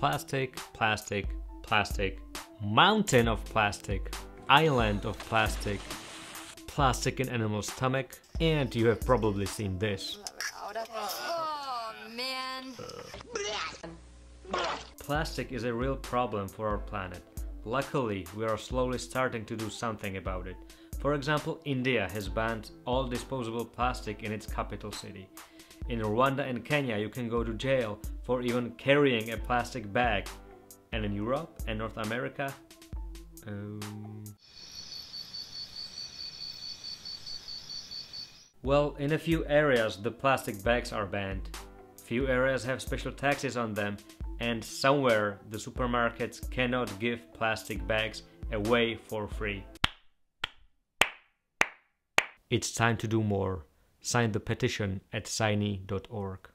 plastic, plastic, plastic, mountain of plastic, island of plastic, plastic in animal's stomach, and you have probably seen this. Oh, man. Plastic is a real problem for our planet. Luckily, we are slowly starting to do something about it. For example, India has banned all disposable plastic in its capital city. In Rwanda and Kenya, you can go to jail for even carrying a plastic bag. And in Europe and North America... Well, in a few areas the plastic bags are banned, few areas have special taxes on them, and somewhere the supermarkets cannot give plastic bags away for free. It's time to do more. Sign the petition at Signee.org.